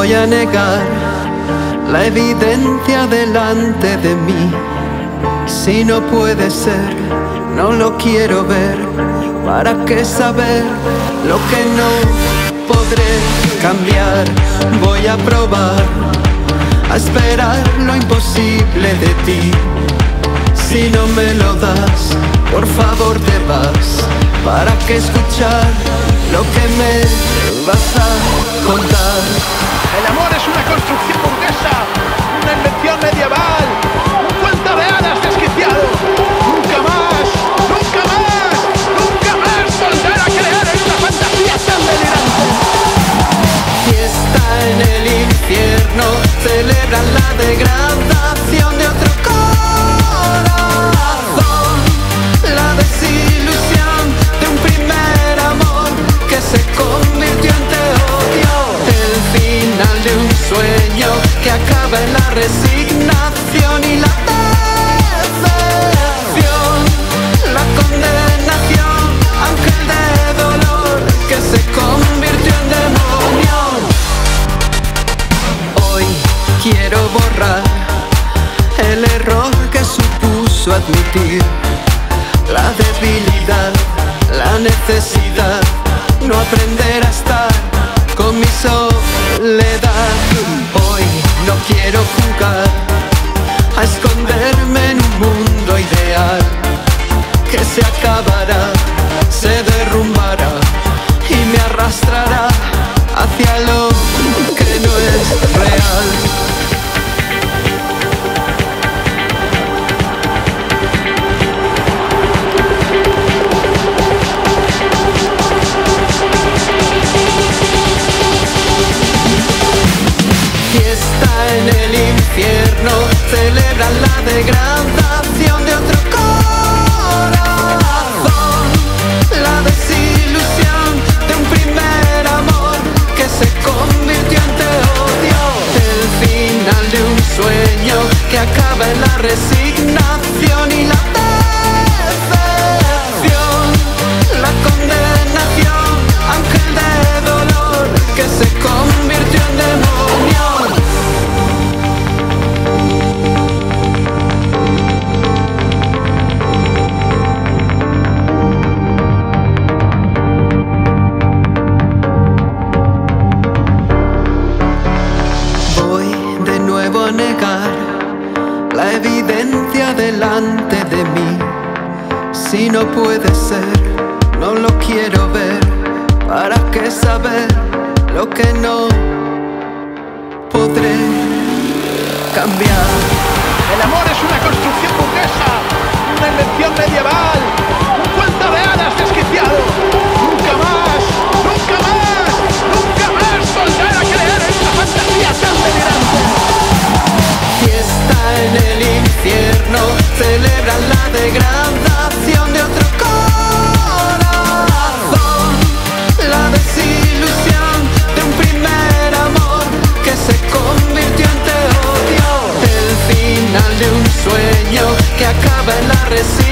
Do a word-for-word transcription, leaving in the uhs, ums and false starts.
voy a negar la evidencia delante de mí. Si no puede ser, no lo quiero ver. ¿Para qué saber lo que no podré cambiar? Voy a probar a esperar lo imposible de ti. Si no me lo das, por favor te vas. ¿Para qué escuchar lo que me vas a contar? El amor es una construcción burguesa, una invención medieval, un cuento de hadas desquiciado. Nunca más, nunca más, nunca más volver a creer esta fantasía tan delirante. Fiesta en el infierno, celebran la degradación de otro corazón, la desilusión de un primer amor que se convirtió en te odio, el final de un sueño que acaba en la resignación y la decepción, la condenación, ángel de dolor que se convirtió en demonio. Hoy quiero borrar el error que supuso admitir la debilidad, la necesidad, no aprender a estar con mi soledad. Hoy no quiero jugar a esconderme en un mundo ideal que se acabará, se derrumbará y me arrastrará hacia lo que no es real. En el infierno celebran la degradación de otro corazón, la desilusión de un primer amor que se convirtió en te odio, el final de un sueño que acaba en la resignación y la decepción, la condenación, ángel de dolor que se convirtió en demonio. La evidencia delante de mí. Si no puede ser, no lo quiero ver. ¿Para qué saber lo que no podré cambiar? El amor es una construcción burguesa, una invención medieval, un cuento de hadas desquiciado. Nunca más, nunca más, nunca más volver a creer esta fantasía tan delirante. Fiesta en el infierno, celebran la degradación de otro corazón, la desilusión de un primer amor que se convirtió en te odio, el final de un sueño que acaba en la resistencia.